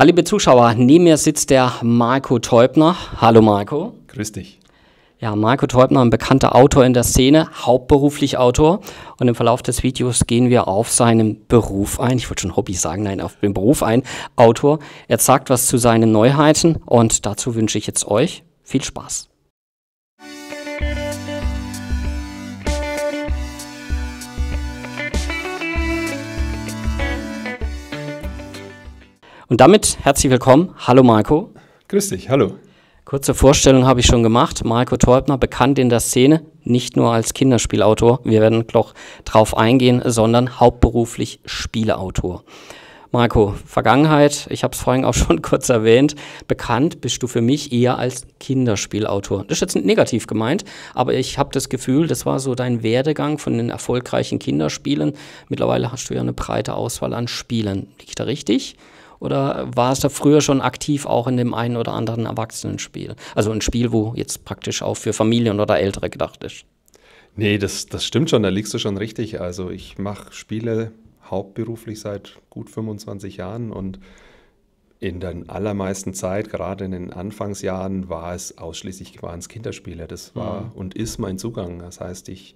Hallo liebe Zuschauer, neben mir sitzt der Marco Teubner. Hallo Marco. Grüß dich. Ja, Marco Teubner, ein bekannter Autor in der Szene, hauptberuflich Autor. Und im Verlauf des Videos gehen wir auf seinen Beruf ein. Ich würde schon Hobby sagen, nein, auf den Beruf ein. Autor. Er sagt was zu seinen Neuheiten und dazu wünsche ich jetzt euch viel Spaß. Und damit herzlich willkommen. Hallo Marco. Grüß dich, hallo. Kurze Vorstellung habe ich schon gemacht. Marco Teubner, bekannt in der Szene, nicht nur als Kinderspielautor, wir werden noch drauf eingehen, sondern hauptberuflich Spieleautor. Marco, Vergangenheit, ich habe es vorhin auch schon kurz erwähnt, bekannt bist du für mich eher als Kinderspielautor. Das ist jetzt nicht negativ gemeint, aber ich habe das Gefühl, das war so dein Werdegang von den erfolgreichen Kinderspielen. Mittlerweile hast du ja eine breite Auswahl an Spielen. Liege ich da richtig? Oder warst du früher schon aktiv auch in dem einen oder anderen Erwachsenenspiel? Also ein Spiel, wo jetzt praktisch auch für Familien oder Ältere gedacht ist. Nee, das stimmt schon, da liegst du schon richtig. Also ich mache Spiele hauptberuflich seit gut 25 Jahren und in der allermeisten Zeit, gerade in den Anfangsjahren, waren es ausschließlich Kinderspiele. Das war und ist mein Zugang. Das heißt, ich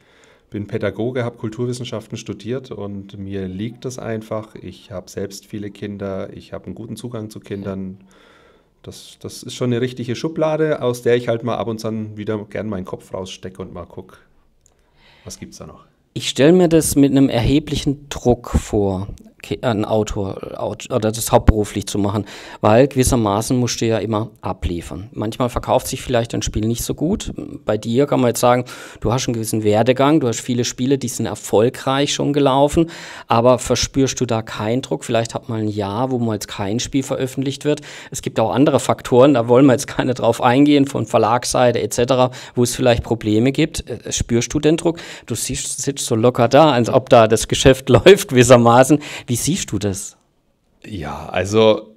bin Pädagoge, habe Kulturwissenschaften studiert und mir liegt das einfach. Ich habe selbst viele Kinder, ich habe einen guten Zugang zu Kindern. Das ist schon eine richtige Schublade, aus der ich halt mal ab und an wieder gern meinen Kopf rausstecke und mal gucke, was gibt es da noch. Ich stelle mir das mit einem erheblichen Druck vor, einen Autor oder das hauptberuflich zu machen, weil gewissermaßen musst du ja immer abliefern. Manchmal verkauft sich vielleicht ein Spiel nicht so gut. Bei dir kann man jetzt sagen, du hast einen gewissen Werdegang, du hast viele Spiele, die sind erfolgreich schon gelaufen, aber verspürst du da keinen Druck? Vielleicht hat man ein Jahr, wo mal jetzt kein Spiel veröffentlicht wird. Es gibt auch andere Faktoren, da wollen wir jetzt keine drauf eingehen, von Verlagsseite etc., wo es vielleicht Probleme gibt. Spürst du den Druck? Du sitzt so locker da, als ob da das Geschäft läuft gewissermaßen. Wie siehst du das? Ja, also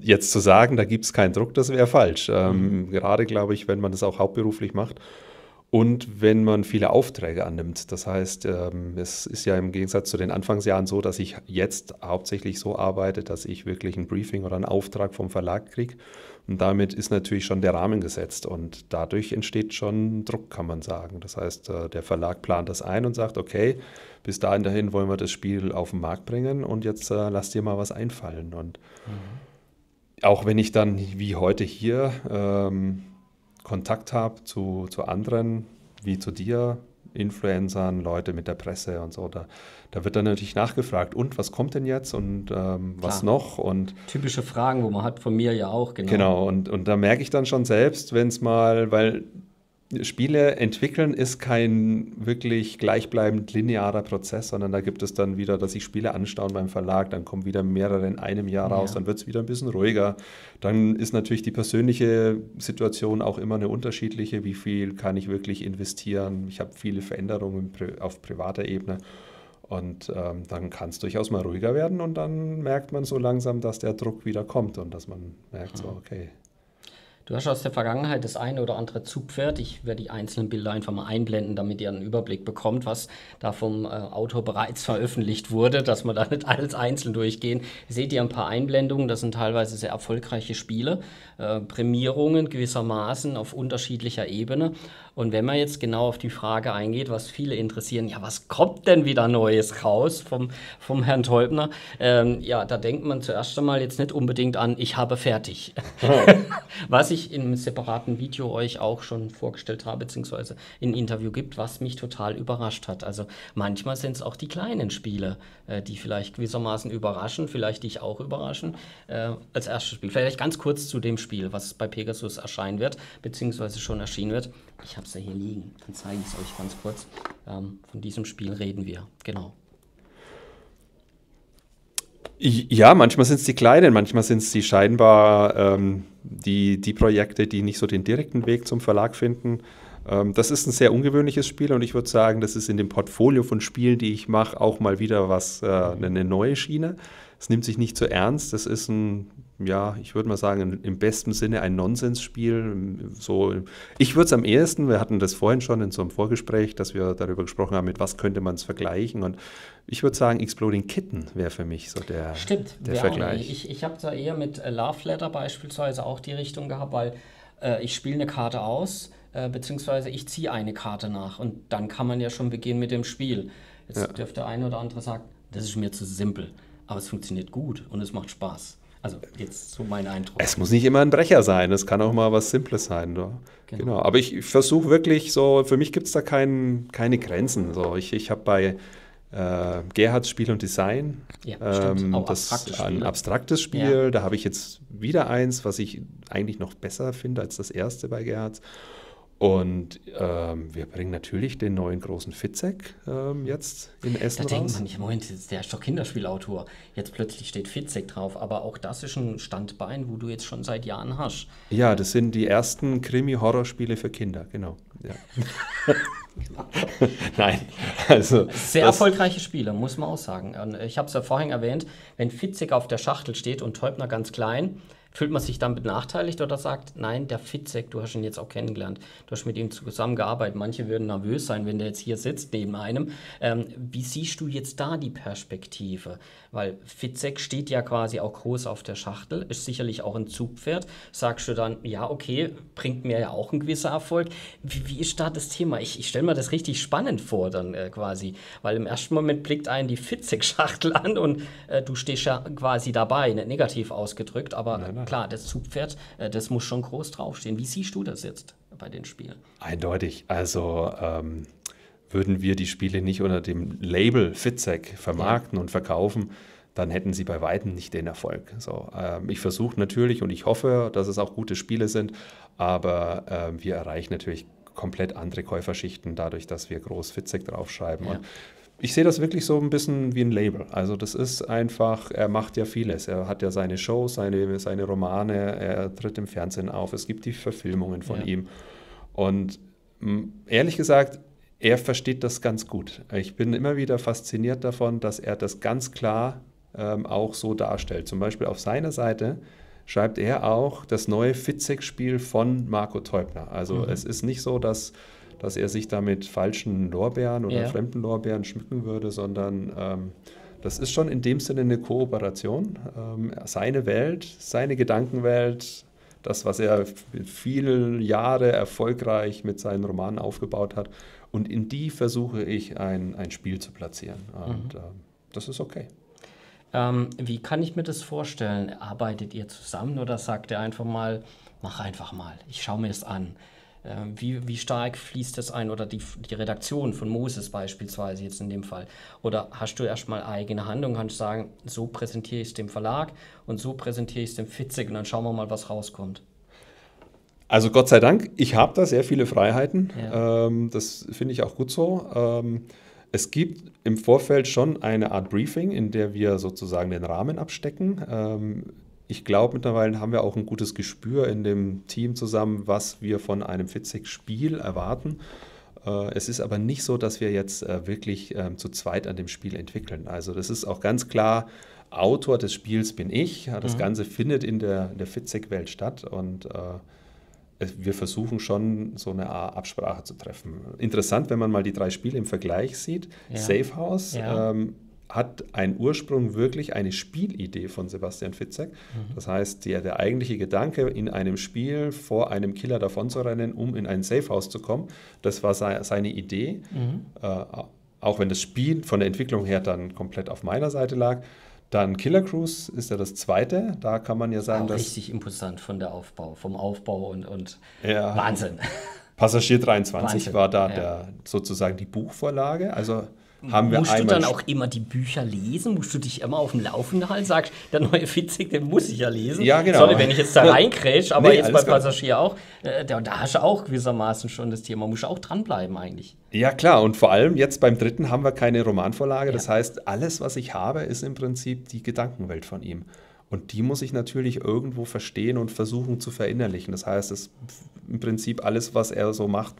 jetzt zu sagen, da gibt es keinen Druck, das wäre falsch. Gerade, glaube ich, wenn man das auch hauptberuflich macht und wenn man viele Aufträge annimmt. Das heißt, es ist ja im Gegensatz zu den Anfangsjahren so, dass ich jetzt hauptsächlich so arbeite, dass ich wirklich ein Briefing oder einen Auftrag vom Verlag kriege. Und damit ist natürlich schon der Rahmen gesetzt und dadurch entsteht schon Druck, kann man sagen. Das heißt, der Verlag plant das ein und sagt, okay, bis dahin wollen wir das Spiel auf den Markt bringen und jetzt lass dir mal was einfallen. Und auch wenn ich dann wie heute hier Kontakt habe zu anderen, wie zu dir, Influencern, Leute mit der Presse und so, da wird dann natürlich nachgefragt, und was kommt denn jetzt und was noch? Und typische Fragen, wo man hat, von mir ja auch, genau. Genau, und da merke ich dann schon selbst, wenn es mal, weil Spiele entwickeln ist kein wirklich gleichbleibend linearer Prozess, sondern da gibt es dann wieder, dass ich Spiele anstauen beim Verlag, dann kommen wieder mehrere in einem Jahr raus, dann wird es wieder ein bisschen ruhiger. Dann ist natürlich die persönliche Situation auch immer eine unterschiedliche, wie viel kann ich wirklich investieren. Ich habe viele Veränderungen auf privater Ebene und dann kann es durchaus mal ruhiger werden und dann merkt man so langsam, dass der Druck wieder kommt und dass man merkt, so okay. Du hast aus der Vergangenheit das eine oder andere Zugpferd. Ich werde die einzelnen Bilder einfach mal einblenden, damit ihr einen Überblick bekommt, was da vom Autor bereits veröffentlicht wurde, dass wir da nicht alles einzeln durchgehen. Seht ihr ein paar Einblendungen, das sind teilweise sehr erfolgreiche Spiele, Prämierungen gewissermaßen auf unterschiedlicher Ebene. Und wenn man jetzt genau auf die Frage eingeht, was viele interessieren, ja, was kommt denn wieder Neues raus vom Herrn Teubner? Ja, da denkt man zuerst einmal jetzt nicht unbedingt an, ich habe fertig. Was ich in einem separaten Video euch auch schon vorgestellt habe, beziehungsweise in ein Interview gibt, was mich total überrascht hat. Also manchmal sind es auch die kleinen Spiele, die vielleicht gewissermaßen überraschen, vielleicht dich auch überraschen, als erstes Spiel. Vielleicht ganz kurz zu dem Spiel, was bei Pegasus erscheinen wird, beziehungsweise schon erschienen wird. Ich habe es ja hier liegen, dann zeige ich es euch ganz kurz. Von diesem Spiel reden wir, genau. Ja, manchmal sind es die Kleinen, manchmal sind es die scheinbar die Projekte, die nicht so den direkten Weg zum Verlag finden. Das ist ein sehr ungewöhnliches Spiel und ich würde sagen, das ist in dem Portfolio von Spielen, die ich mache, auch mal wieder was, eine neue Schiene. Es nimmt sich nicht so ernst, das ist ein ja, ich würde mal sagen, im besten Sinne ein Nonsensspiel. So, ich würde es am ehesten, wir hatten das vorhin schon in so einem Vorgespräch, dass wir darüber gesprochen haben, mit was könnte man es vergleichen. Und ich würde sagen, Exploding Kitten wäre für mich so der, stimmt, der Vergleich. Stimmt, ich habe da eher mit Love Letter beispielsweise auch die Richtung gehabt, weil ich spiele eine Karte aus, beziehungsweise ich ziehe eine Karte nach. Und dann kann man ja schon beginnen mit dem Spiel. Jetzt ja. Dürfte der eine oder andere sagen, das ist mir zu simpel. Aber es funktioniert gut und es macht Spaß. Also jetzt so mein Eindruck. Es muss nicht immer ein Brecher sein, es kann auch mal was Simples sein. Ne? Genau. Aber ich versuche wirklich so, für mich gibt es da keine Grenzen. So. Ich habe bei Gerhards Spiel und Design, ja, das ist ein abstraktes Spiel, ja. Da habe ich jetzt wieder eins, was ich eigentlich noch besser finde als das erste bei Gerhards. Und wir bringen natürlich den neuen großen Fitzek jetzt in Essen raus. Da denkt man nicht, Moment, der ist doch Kinderspielautor. Jetzt plötzlich steht Fitzek drauf, aber auch das ist ein Standbein, wo du jetzt schon seit Jahren hast. Ja, das sind die ersten Krimi-Horrorspiele für Kinder, genau. Ja. Nein, also sehr erfolgreiche Spiele, muss man auch sagen. Ich habe es ja vorhin erwähnt, wenn Fitzek auf der Schachtel steht und Teubner ganz klein, fühlt man sich dann benachteiligt oder sagt, nein, der Fitzek, du hast ihn jetzt auch kennengelernt, du hast mit ihm zusammengearbeitet. Manche würden nervös sein, wenn der jetzt hier sitzt neben einem. Wie siehst du jetzt da die Perspektive? Weil Fitzek steht ja quasi auch groß auf der Schachtel, ist sicherlich auch ein Zugpferd. Sagst du dann, ja, okay, bringt mir ja auch ein gewisser Erfolg. Wie ist da das Thema? Ich stelle mir das richtig spannend vor dann quasi, weil im ersten Moment blickt einen die Fitzek-Schachtel an und du stehst ja quasi dabei, nicht negativ ausgedrückt, aber nein, nein. Klar, das Zugpferd, das muss schon groß draufstehen. Wie siehst du das jetzt bei den Spielen? Eindeutig. Also würden wir die Spiele nicht unter dem Label Fitzek vermarkten, ja, und verkaufen, dann hätten sie bei Weitem nicht den Erfolg. So, ich versuche natürlich und ich hoffe, dass es auch gute Spiele sind, aber wir erreichen natürlich komplett andere Käuferschichten dadurch, dass wir groß Fitzek draufschreiben. Ja. Und ich sehe das wirklich so ein bisschen wie ein Label. Also das ist einfach, er macht ja vieles. Er hat ja seine Shows, seine Romane, er tritt im Fernsehen auf. Es gibt die Verfilmungen von ihm. Und ehrlich gesagt, er versteht das ganz gut. Ich bin immer wieder fasziniert davon, dass er das ganz klar auch so darstellt. Zum Beispiel auf seiner Seite schreibt er auch das neue Fitzek-Spiel von Marco Teubner. Also es ist nicht so, dass er sich da mit falschen Lorbeeren oder fremden Lorbeeren schmücken würde, sondern das ist schon in dem Sinne eine Kooperation. Seine Welt, seine Gedankenwelt, das, was er viele Jahre erfolgreich mit seinen Romanen aufgebaut hat. Und in die versuche ich, ein Spiel zu platzieren. Und das ist okay. Wie kann ich mir das vorstellen? Arbeitet ihr zusammen oder sagt er einfach mal, mach einfach mal, ich schaue mir es an? Wie stark fließt das ein oder die Redaktion von Moses beispielsweise jetzt in dem Fall? Oder hast du erstmal eigene Handlung, kannst sagen, so präsentiere ich es dem Verlag und so präsentiere ich es dem Fitzek und dann schauen wir mal, was rauskommt? Also Gott sei Dank, ich habe da sehr viele Freiheiten. Ja. Das finde ich auch gut so. Es gibt im Vorfeld schon eine Art Briefing, in der wir sozusagen den Rahmen abstecken. Ich glaube, mittlerweile haben wir auch ein gutes Gespür in dem Team zusammen, was wir von einem Fitzek-Spiel erwarten. Es ist aber nicht so, dass wir jetzt wirklich zu zweit an dem Spiel entwickeln. Also das ist auch ganz klar, Autor des Spiels bin ich. Das Ganze findet in der Fitzek-Welt statt und wir versuchen schon, so eine Art Absprache zu treffen. Interessant, wenn man mal die drei Spiele im Vergleich sieht. Ja. Safehouse. Ja. Hat einen Ursprung wirklich eine Spielidee von Sebastian Fitzek. Das heißt, der eigentliche Gedanke, in einem Spiel vor einem Killer davon zu rennen, um in ein Safehouse zu kommen, das war seine Idee. Auch wenn das Spiel von der Entwicklung her dann komplett auf meiner Seite lag. Dann Killer Cruise ist ja das zweite. Da kann man ja sagen, dass richtig imposant vom Aufbau und ja. Wahnsinn. Passagier 23 Wahnsinn. War da sozusagen die Buchvorlage. Also musst du dann auch immer die Bücher lesen? Musst du dich immer auf dem Laufenden halten? Sagst, der neue Fitzek, den muss ich ja lesen. Ja, genau. Sorry, wenn ich jetzt da reinkrätsch, aber nee, jetzt bei Passagier auch, da hast du auch gewissermaßen schon das Thema. Musst du auch dranbleiben eigentlich. Ja, klar. Und vor allem jetzt beim dritten haben wir keine Romanvorlage. Das heißt, alles, was ich habe, ist im Prinzip die Gedankenwelt von ihm. Und die muss ich natürlich irgendwo verstehen und versuchen zu verinnerlichen. Das heißt, es ist im Prinzip alles, was er so macht,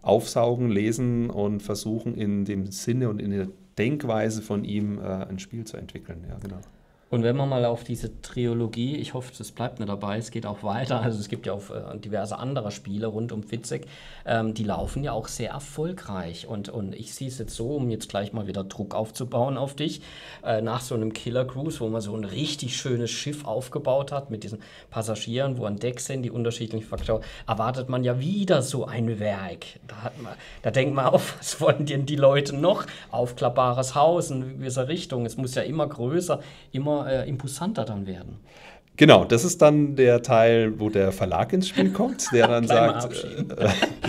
aufsaugen, lesen und versuchen in dem Sinne und in der Denkweise von ihm ein Spiel zu entwickeln. Ja, genau. Und wenn man mal auf diese Trilogie, ich hoffe, es bleibt nicht dabei, es geht auch weiter, also es gibt ja auch diverse andere Spiele rund um Fitzek, die laufen ja auch sehr erfolgreich. Und ich sehe es jetzt so, um jetzt gleich mal wieder Druck aufzubauen auf dich, nach so einem Killer Cruise, wo man so ein richtig schönes Schiff aufgebaut hat mit diesen Passagieren, wo an Deck sind, die unterschiedlichen Faktoren, erwartet man ja wieder so ein Werk. Da denkt man auf, was wollen denn die Leute noch? Aufklappbares Haus in gewisser Richtung. Es muss ja immer größer, immer imposanter dann werden. Genau, das ist dann der Teil, wo der Verlag ins Spiel kommt, der dann sagt,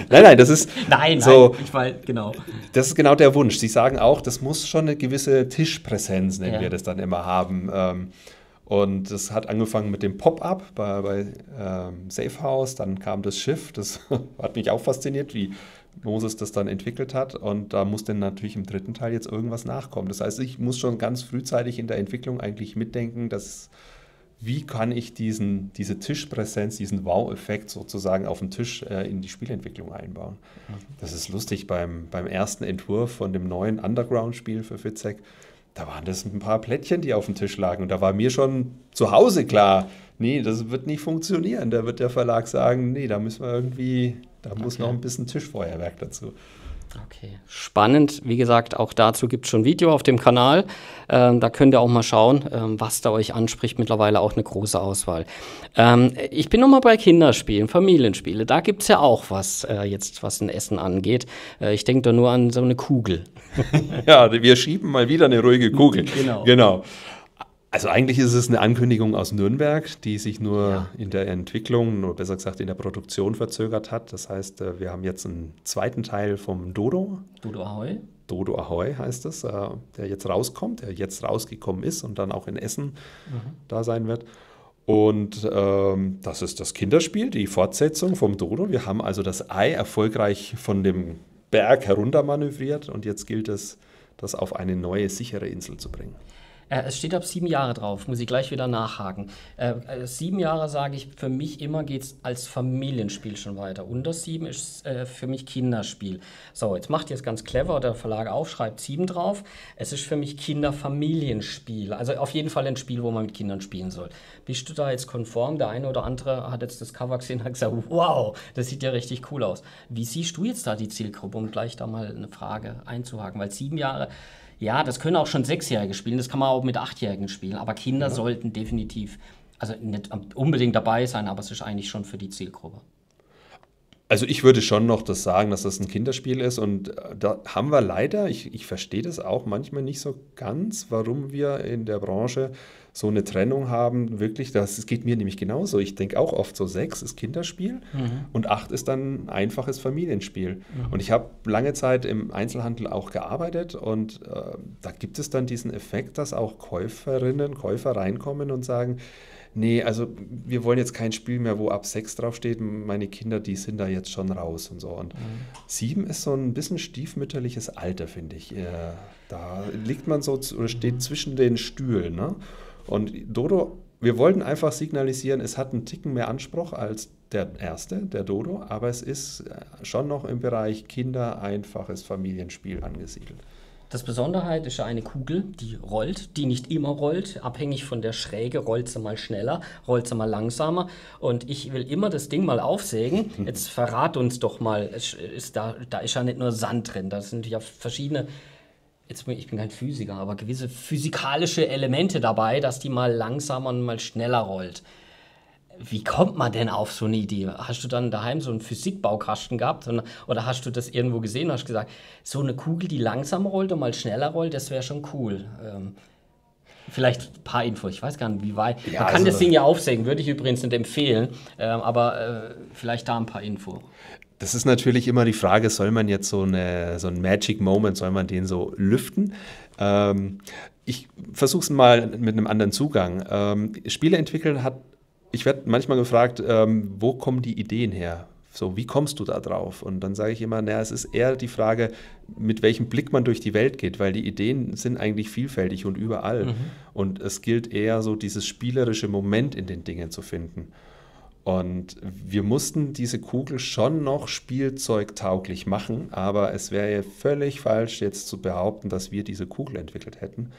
nein, das ist nein, so, nein, ich weiß, genau. Das ist genau der Wunsch. Sie sagen auch, das muss schon eine gewisse Tischpräsenz, nennen wir das dann immer, haben. Und das hat angefangen mit dem Pop-Up bei Safehouse, dann kam das Schiff, das hat mich auch fasziniert, wie Moses das dann entwickelt hat, und da muss dann natürlich im dritten Teil jetzt irgendwas nachkommen. Das heißt, ich muss schon ganz frühzeitig in der Entwicklung eigentlich mitdenken, dass, wie kann ich diese Tischpräsenz, diesen Wow-Effekt sozusagen auf den Tisch in die Spielentwicklung einbauen. Das ist lustig, beim ersten Entwurf von dem neuen Underground-Spiel für Fitzek, da waren das ein paar Plättchen, die auf dem Tisch lagen, und da war mir schon zu Hause klar, nee, das wird nicht funktionieren, da wird der Verlag sagen, nee, da müssen wir irgendwie... Da muss noch ein bisschen Tischfeuerwerk dazu. Okay, spannend. Wie gesagt, auch dazu gibt es schon ein Video auf dem Kanal. Da könnt ihr auch mal schauen, was da euch anspricht. Mittlerweile auch eine große Auswahl. Ich bin nochmal bei Kinderspielen, Familienspiele. Da gibt es ja auch was, jetzt was in Essen angeht. Ich denke da nur an so eine Kugel. Ja, wir schieben mal wieder eine ruhige Kugel. Genau. Also eigentlich ist es eine Ankündigung aus Nürnberg, die sich nur in der Entwicklung, oder besser gesagt in der Produktion verzögert hat. Das heißt, wir haben jetzt einen zweiten Teil vom Dodo. Dodo Ahoy. Dodo Ahoy heißt es, der jetzt rauskommt, der jetzt rausgekommen ist und dann auch in Essen da sein wird. Und das ist das Kinderspiel, die Fortsetzung vom Dodo. Wir haben also das Ei erfolgreich von dem Berg herunter manövriert und jetzt gilt es, das auf eine neue, sichere Insel zu bringen. Es steht ab 7 Jahre drauf, muss ich gleich wieder nachhaken. 7 Jahre sage ich, für mich immer geht es als Familienspiel schon weiter. Unter 7 ist für mich Kinderspiel. So, jetzt macht ihr es ganz clever, der Verlag aufschreibt 7 drauf. Es ist für mich Kinderfamilienspiel. Also auf jeden Fall ein Spiel, wo man mit Kindern spielen soll. Bist du da jetzt konform? Der eine oder andere hat jetzt das Cover gesehen und hat gesagt, wow, das sieht ja richtig cool aus. Wie siehst du jetzt da die Zielgruppe, um gleich da mal eine Frage einzuhaken? Weil 7 Jahre... Ja, das können auch schon 6-Jährige spielen, das kann man auch mit 8-Jährigen spielen, aber Kinder sollten definitiv, also nicht unbedingt dabei sein, aber es ist eigentlich schon für die Zielgruppe. Also ich würde schon noch das sagen, dass das ein Kinderspiel ist, und da haben wir leider, ich verstehe das auch manchmal nicht so ganz, warum wir in der Branche so eine Trennung haben, wirklich, das geht mir nämlich genauso. Ich denke auch oft so, 6 ist Kinderspiel und 8 ist dann ein einfaches Familienspiel. Und ich habe lange Zeit im Einzelhandel auch gearbeitet, und da gibt es dann diesen Effekt, dass auch Käuferinnen, Käufer reinkommen und sagen, nee, also wir wollen jetzt kein Spiel mehr, wo ab 6 draufsteht, meine Kinder, die sind da jetzt schon raus und so. Und 7 ist so ein bisschen stiefmütterliches Alter, finde ich. Da liegt man so, oder steht zwischen den Stühlen, ne? Und Dodo, wir wollten einfach signalisieren, es hat einen Ticken mehr Anspruch als der erste, der Dodo, aber es ist schon noch im Bereich Kinder, einfaches Familienspiel angesiedelt. Das Besonderheit ist ja eine Kugel, die rollt, die nicht immer rollt, abhängig von der Schräge, rollt sie mal schneller, rollt sie mal langsamer, und ich will immer das Ding mal aufsägen, jetzt verrat uns doch mal, da ist ja nicht nur Sand drin, da sind ja verschiedene, ich bin kein Physiker, aber gewisse physikalische Elemente dabei, dass die mal langsamer und mal schneller rollt. Wie kommt man denn auf so eine Idee? Hast du dann daheim so einen Physikbaukasten gehabt, oder hast du das irgendwo gesehen und hast gesagt, so eine Kugel, die langsam rollt und mal schneller rollt, das wäre schon cool. Vielleicht ein paar Infos, ich weiß gar nicht, wie weit. Ja, man kann das Ding ja aufsägen, würde ich übrigens nicht empfehlen, aber vielleicht da ein paar Infos. Das ist natürlich immer die Frage, soll man jetzt so einen Magic Moment, soll man den so lüften? Ich versuche es mal mit einem anderen Zugang. Spiele entwickeln hat... Ich werde manchmal gefragt, wo kommen die Ideen her? So, wie kommst du da drauf? Und dann sage ich immer, naja, es ist eher die Frage, mit welchem Blick man durch die Welt geht, weil die Ideen sind eigentlich vielfältig und überall. Und es gilt eher so, dieses spielerische Moment in den Dingen zu finden. Und wir mussten diese Kugel schon noch spielzeugtauglich machen, aber es wäre ja völlig falsch, jetzt zu behaupten, dass wir diese Kugel entwickelt hätten.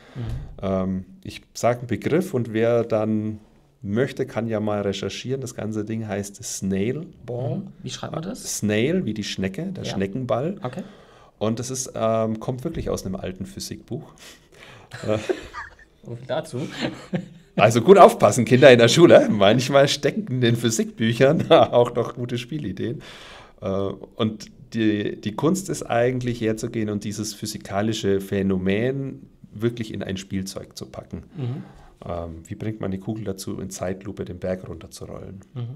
Mhm. Ich sage einen Begriff und wer dann möchte, kann ja mal recherchieren. Das ganze Ding heißt Snail Ball. Mhm. Wie schreibt man das? Snail, wie die Schnecke, der ja. Schneckenball. Okay. Und das ist, kommt wirklich aus einem alten Physikbuch. Und dazu... Also gut aufpassen, Kinder in der Schule. Manchmal stecken in den Physikbüchern auch noch gute Spielideen. Und die Kunst ist eigentlich herzugehen und dieses physikalische Phänomen wirklich in ein Spielzeug zu packen. Mhm. Wie bringt man die Kugel dazu, in Zeitlupe den Berg runterzurollen? Mhm.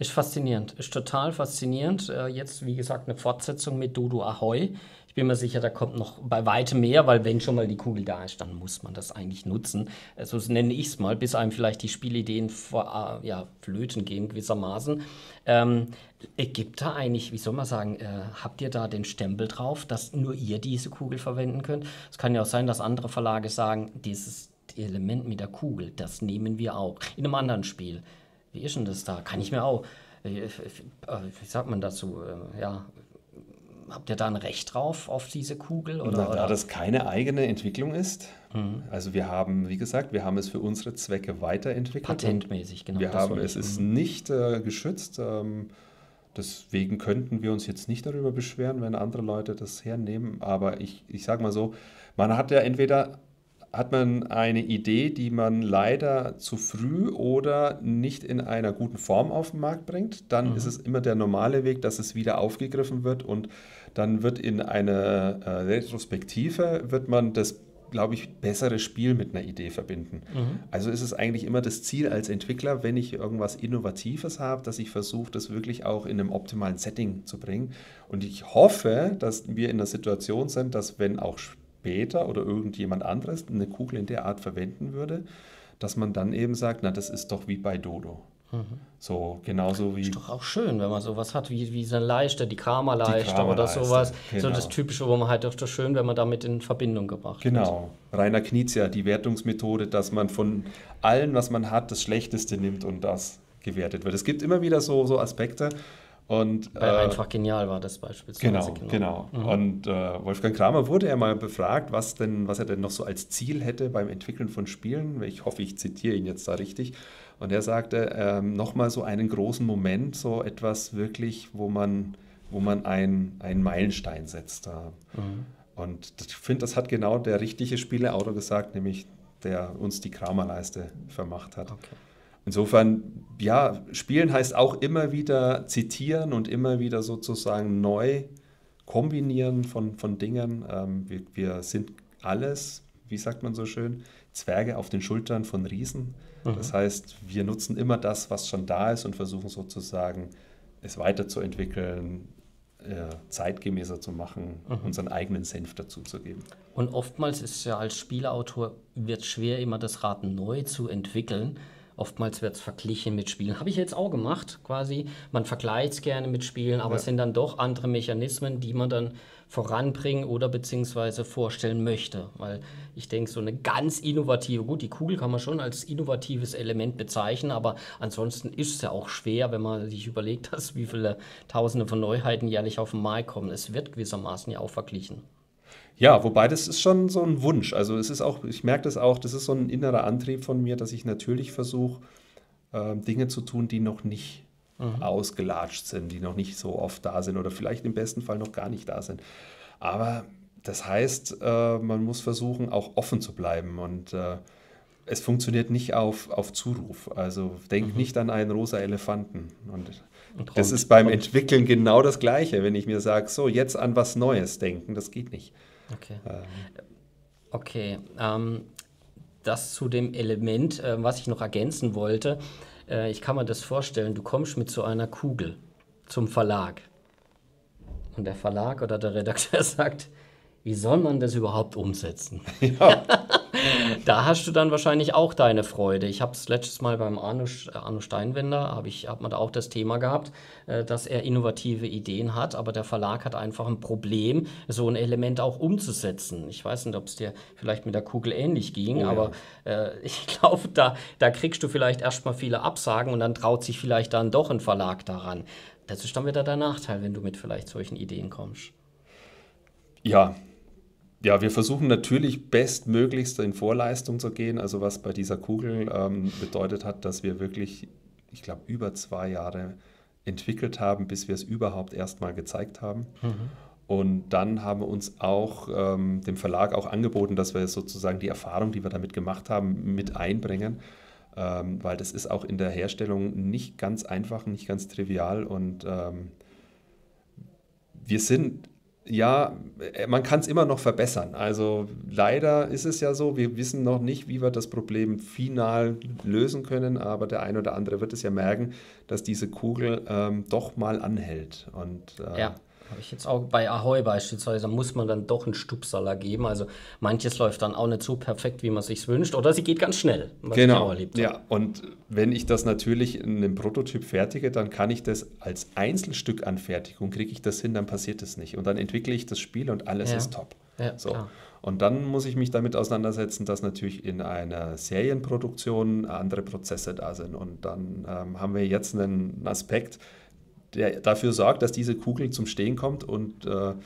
Ist faszinierend, ist total faszinierend. Jetzt, wie gesagt, eine Fortsetzung mit Dodo Ahoy. Ich bin mir sicher, da kommt noch bei weitem mehr, weil wenn schon mal die Kugel da ist, dann muss man das eigentlich nutzen. So nenne ich es mal, bis einem vielleicht die Spielideen flöten gehen gewissermaßen. Gibt da eigentlich, wie soll man sagen, habt ihr da den Stempel drauf, dass nur ihr diese Kugel verwenden könnt? Es kann ja auch sein, dass andere Verlage sagen, dieses Element mit der Kugel, das nehmen wir auch in einem anderen Spiel. Wie ist denn das da? Kann ich mir auch, wie sagt man dazu, ja, habt ihr da ein Recht drauf auf diese Kugel? Oder, da das keine eigene Entwicklung ist, mhm. Also wir haben, wie gesagt, wir haben es für unsere Zwecke weiterentwickelt. Patentmäßig, genau. Wir haben, es ist nicht geschützt, deswegen könnten wir uns jetzt nicht darüber beschweren, wenn andere Leute das hernehmen, aber ich sage mal so, man hat ja entweder... hat man eine Idee, die man leider zu früh oder nicht in einer guten Form auf den Markt bringt, dann mhm. ist es immer der normale Weg, dass es wieder aufgegriffen wird und dann wird in einer Retrospektive, wird man das, glaube ich, bessere Spiel mit einer Idee verbinden. Mhm. Also ist es eigentlich immer das Ziel als Entwickler, wenn ich irgendwas Innovatives habe, dass ich versuche, das wirklich auch in einem optimalen Setting zu bringen. Und ich hoffe, dass wir in der Situation sind, dass wenn auch oder irgendjemand anderes eine Kugel in der Art verwenden würde, dass man dann eben sagt, na, das ist doch wie bei Dodo. Mhm. So, genauso wie... Ist doch auch schön, wenn man sowas hat, wie so eine Leiste, die Kramer-Leiste oder sowas. Genau. So das Typische, wo man halt doch so schön, wenn man damit in Verbindung gebracht wird. Genau. Rainer Knizia, die Wertungsmethode, dass man von allem, was man hat, das Schlechteste nimmt und das gewertet wird. Es gibt immer wieder so Aspekte, und, weil einfach genial war das beispielsweise. Genau. Mhm. Und Wolfgang Kramer wurde mal befragt, was er denn noch so als Ziel hätte beim Entwickeln von Spielen. Ich hoffe, ich zitiere ihn jetzt da richtig. Und er sagte, nochmal so einen großen Moment, so etwas wirklich, wo man einen Meilenstein setzt. Mhm. Und ich finde, das hat genau der richtige Spieleautor gesagt, nämlich der uns die Kramer-Leiste vermacht hat. Okay. Insofern, ja, spielen heißt auch immer wieder zitieren und immer wieder sozusagen neu kombinieren von Dingen. Wir sind alles, wie sagt man so schön, Zwerge auf den Schultern von Riesen. Mhm. Das heißt, wir nutzen immer das, was schon da ist und versuchen sozusagen, es weiterzuentwickeln, zeitgemäßer zu machen, mhm. unseren eigenen Senf dazu zu geben. Und oftmals ist ja als Spieleautor wird schwer, immer das Rad neu zu entwickeln. Oftmals wird es verglichen mit Spielen. Habe ich jetzt auch gemacht, quasi. Man vergleicht es gerne mit Spielen, aber ja. Es sind dann doch andere Mechanismen, die man dann voranbringen oder beziehungsweise vorstellen möchte. Weil ich denke, so eine ganz innovative, gut, die Kugel kann man schon als innovatives Element bezeichnen, aber ansonsten ist es ja auch schwer, wenn man sich überlegt, dass wie viele Tausende von Neuheiten jährlich auf den Markt kommen. Es wird gewissermaßen ja auch verglichen. Ja, wobei das ist schon so ein Wunsch. Also es ist auch, ich merke das auch, das ist so ein innerer Antrieb von mir, dass ich natürlich versuche, Dinge zu tun, die noch nicht mhm. ausgelatscht sind, die noch nicht so oft da sind oder vielleicht im besten Fall noch gar nicht da sind. Aber das heißt, man muss versuchen, auch offen zu bleiben und es funktioniert nicht auf Zuruf. Also denk mhm. nicht an einen rosa Elefanten. Und das ist beim Entwickeln genau das Gleiche, wenn ich mir sage, so jetzt an was Neues denken, das geht nicht. Okay, das zu dem Element, was ich noch ergänzen wollte. Ich kann mir das vorstellen, du kommst mit so einer Kugel zum Verlag und der Verlag oder der Redakteur sagt, wie soll man das überhaupt umsetzen? Ja. Da hast du dann wahrscheinlich auch deine Freude. Ich habe es letztes Mal beim Arno Steinwender, hat man da auch das Thema gehabt, dass er innovative Ideen hat, aber der Verlag hat einfach ein Problem, so ein Element auch umzusetzen. Ich weiß nicht, ob es dir vielleicht mit der Kugel ähnlich ging, aber ich glaube, da kriegst du vielleicht erstmal viele Absagen und dann traut sich vielleicht dann doch ein Verlag daran. Das ist dann wieder der Nachteil, wenn du mit vielleicht solchen Ideen kommst. Ja, wir versuchen natürlich bestmöglichst in Vorleistung zu gehen, also was bei dieser Kugel bedeutet hat, dass wir wirklich, ich glaube, über 2 Jahre entwickelt haben, bis wir es überhaupt erstmal gezeigt haben. Und dann haben wir uns auch dem Verlag auch angeboten, dass wir sozusagen die Erfahrung, die wir damit gemacht haben, mit einbringen, weil das ist auch in der Herstellung nicht ganz einfach, nicht ganz trivial, und wir sind... Ja, man kann es immer noch verbessern. Also leider ist es ja so, wir wissen noch nicht, wie wir das Problem final lösen können, aber der ein oder andere wird es ja merken, dass diese Kugel doch mal anhält. Und, ja, habe ich jetzt auch bei Ahoy beispielsweise, muss man dann doch einen Stupsaler geben. Also manches läuft dann auch nicht so perfekt, wie man es sich wünscht, oder sie geht ganz schnell. Genau, ja, und wenn ich das natürlich in einem Prototyp fertige, dann kann ich das als Einzelstückanfertigung, kriege ich das hin, dann passiert es nicht. Und dann entwickle ich das Spiel und alles ist top. Ja, so. Und dann muss ich mich damit auseinandersetzen, dass natürlich in einer Serienproduktion andere Prozesse da sind. Und dann haben wir jetzt einen Aspekt, der dafür sorgt, dass diese Kugel zum Stehen kommt und wir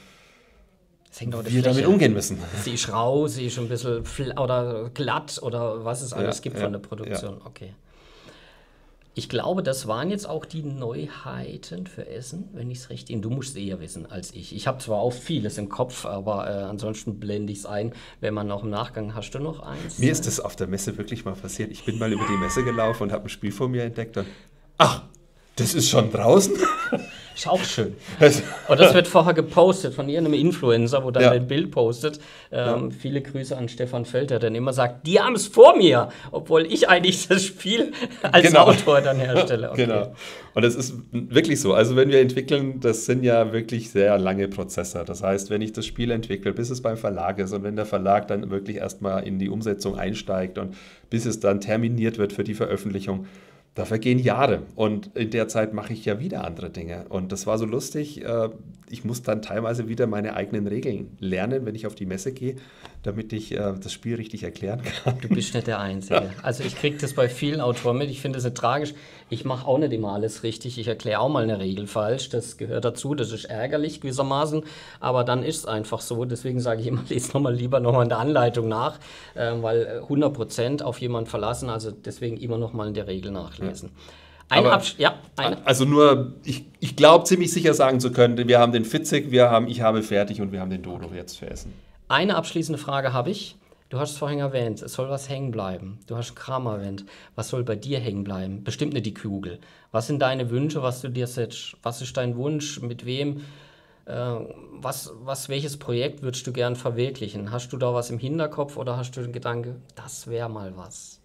damit umgehen müssen. Sie ist rau, sie ist ein bisschen oder glatt oder was es alles gibt von der Produktion. Okay. Ich glaube, das waren jetzt auch die Neuheiten für Essen, wenn ich es richtig... Du musst es eher wissen als ich. Ich habe zwar auch vieles im Kopf, aber ansonsten blende ich es ein. Wenn man noch im Nachgang... Hast du noch eins? Mir ist das auf der Messe wirklich mal passiert. Ich bin mal über die Messe gelaufen und habe ein Spiel vor mir entdeckt und... Ach! Das ist schon draußen? Ist auch schön. Und das wird vorher gepostet von irgendeinem Influencer, wo dann ein Bild postet. Viele Grüße an Stefan Feld, der dann immer sagt, die haben es vor mir, obwohl ich eigentlich das Spiel als Autor dann herstelle. Okay. Genau. Und das ist wirklich so. Also wenn wir entwickeln, das sind ja wirklich sehr lange Prozesse. Das heißt, wenn ich das Spiel entwickle, bis es beim Verlag ist und wenn der Verlag dann wirklich erstmal in die Umsetzung einsteigt und bis es dann terminiert wird für die Veröffentlichung, da vergehen Jahre, und in der Zeit mache ich ja wieder andere Dinge. Und das war so lustig, ich muss dann teilweise wieder meine eigenen Regeln lernen, wenn ich auf die Messe gehe, damit ich das Spiel richtig erklären kann. Du bist nicht der Einzige. Ja. Also ich kriege das bei vielen Autoren mit, ich finde das nicht tragisch. Ich mache auch nicht immer alles richtig, ich erkläre auch mal eine Regel falsch, das gehört dazu, das ist ärgerlich gewissermaßen, aber dann ist es einfach so. Deswegen sage ich immer, lese lieber nochmal in der Anleitung nach, weil 100% auf jemanden verlassen, also deswegen immer nochmal in der Regel nach. Also nur, ich glaube ziemlich sicher sagen zu können, wir haben den Fitzek, ich habe fertig und wir haben den Dodo jetzt für Essen. Eine abschließende Frage habe ich. Du hast es vorhin erwähnt, es soll was hängen bleiben. Du hast Kramer erwähnt. Was soll bei dir hängen bleiben? Bestimmt nicht die Kugel. Was sind deine Wünsche, was du dir setzt? Was ist dein Wunsch? Mit wem? Welches Projekt würdest du gern verwirklichen? Hast du da was im Hinterkopf oder hast du den Gedanke, das wäre mal was?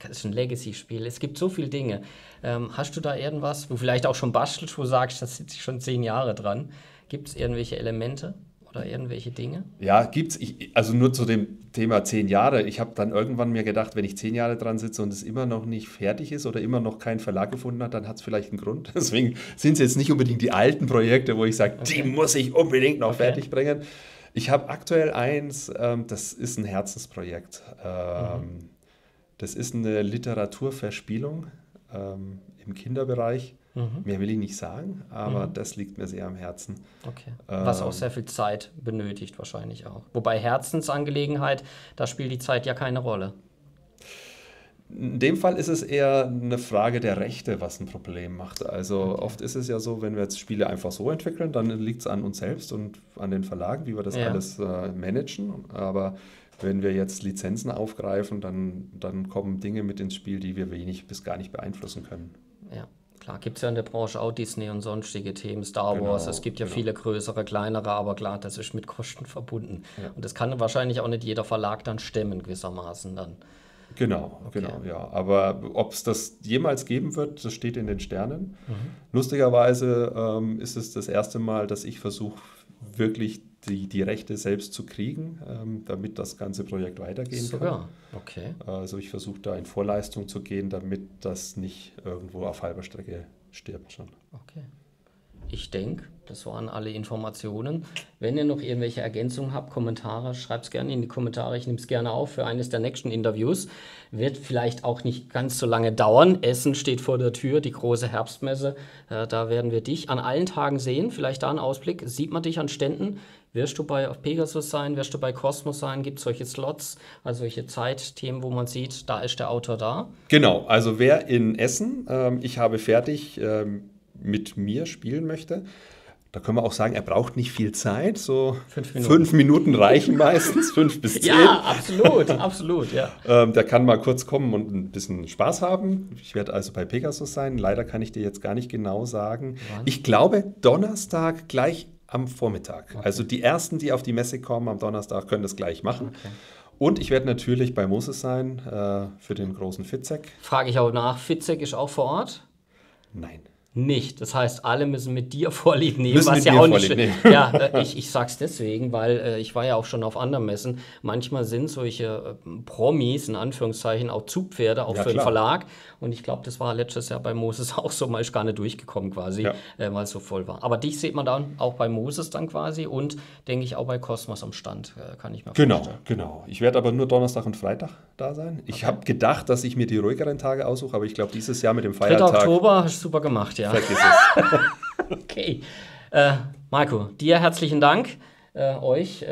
Das ist ein Legacy-Spiel. Es gibt so viele Dinge. Hast du da irgendwas, wo vielleicht auch schon bastelst, wo du sagst, da sitze ich schon 10 Jahre dran? Gibt es irgendwelche Elemente oder irgendwelche Dinge? Ja, gibt's. Also nur zu dem Thema 10 Jahre. Ich habe dann irgendwann mir gedacht, wenn ich 10 Jahre dran sitze und es immer noch nicht fertig ist oder immer noch keinen Verlag gefunden hat, dann hat es vielleicht einen Grund. Deswegen sind es jetzt nicht unbedingt die alten Projekte, wo ich sage, die muss ich unbedingt noch fertig bringen. Ich habe aktuell eins, das ist ein Herzensprojekt. Das ist eine Literaturverspielung im Kinderbereich. Mehr will ich nicht sagen, aber das liegt mir sehr am Herzen. Okay. Was auch sehr viel Zeit benötigt wahrscheinlich auch. Wobei Herzensangelegenheit, da spielt die Zeit ja keine Rolle. In dem Fall ist es eher eine Frage der Rechte, was ein Problem macht. Also oft ist es ja so, wenn wir jetzt Spiele einfach so entwickeln, dann liegt es an uns selbst und an den Verlagen, wie wir das alles managen. Aber wenn wir jetzt Lizenzen aufgreifen, dann kommen Dinge mit ins Spiel, die wir wenig bis gar nicht beeinflussen können. Ja, klar. Gibt es ja in der Branche auch Disney und sonstige Themen, Star Wars. Es gibt ja viele größere, kleinere, aber klar, das ist mit Kosten verbunden. Ja. Und das kann wahrscheinlich auch nicht jeder Verlag dann stemmen, gewissermaßen dann. Genau. Aber ob es das jemals geben wird, das steht in den Sternen. Lustigerweise ist es das erste Mal, dass ich versuche, wirklich die Rechte selbst zu kriegen, damit das ganze Projekt weitergehen kann. Okay. Also ich versuche da in Vorleistung zu gehen, damit das nicht irgendwo auf halber Strecke stirbt schon. Okay. Ich denke, das waren alle Informationen. Wenn ihr noch irgendwelche Ergänzungen habt, Kommentare, schreibt es gerne in die Kommentare. Ich nehme es gerne auf für eines der nächsten Interviews. Wird vielleicht auch nicht ganz so lange dauern. Essen steht vor der Tür, die große Herbstmesse. Da werden wir dich an allen Tagen sehen. Vielleicht da ein Ausblick. Sieht man dich an Ständen? Wirst du bei Pegasus sein? Wirst du bei Kosmos sein? Gibt es solche Slots, also solche Zeitthemen, wo man sieht, da ist der Autor da? Genau, also wer in Essen, ich habe fertig, mit mir spielen möchte. Da können wir auch sagen, er braucht nicht viel Zeit. So 5 Minuten. 5 Minuten reichen meistens, 5 bis 10. Ja, absolut, absolut. Ja. Der kann mal kurz kommen und ein bisschen Spaß haben. Ich werde also bei Pegasus sein. Leider kann ich dir jetzt gar nicht genau sagen. Wann? Ich glaube, Donnerstag gleich am Vormittag. Okay. Also die Ersten, die auf die Messe kommen am Donnerstag, können das gleich machen. Okay. Und ich werde natürlich bei Moses sein für den großen Fitzek. Frage ich auch nach, Fitzek ist auch vor Ort? Nein. Nicht. Das heißt, alle müssen mit dir Vorlieb nehmen, was ja auch nicht. Ja, ich sag's deswegen, weil ich war ja auch schon auf anderen Messen. Manchmal sind solche Promis, in Anführungszeichen, auch Zugpferde, auch ja, für klar. Den Verlag. Und ich glaube, das war letztes Jahr bei Moses auch so, mal ist gar nicht durchgekommen quasi, ja. Weil es so voll war. Aber dich sieht man dann auch bei Moses dann quasi und denke ich auch bei Kosmos am Stand, kann ich mir vorstellen. Genau. Ich werde aber nur Donnerstag und Freitag da sein. Okay. Ich habe gedacht, dass ich mir die ruhigeren Tage aussuche, aber ich glaube, dieses Jahr mit dem Feiertag... 3. Oktober hast du super gemacht. Ja. Okay. Marco, dir herzlichen Dank. Euch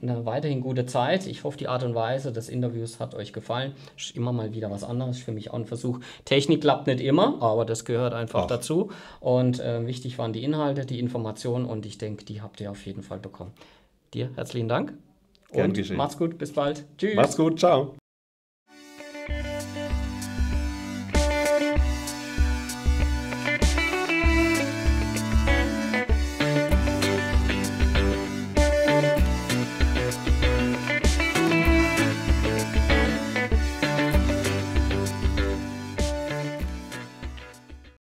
eine weiterhin gute Zeit. Ich hoffe, die Art und Weise des Interviews hat euch gefallen. Ist immer mal wieder was anderes. Für mich auch ein Versuch. Technik klappt nicht immer, aber das gehört einfach dazu. Und wichtig waren die Inhalte, die Informationen und ich denke, die habt ihr auf jeden Fall bekommen. Dir herzlichen Dank. Gern geschehen. Macht's gut. Bis bald. Tschüss. Macht's gut. Ciao.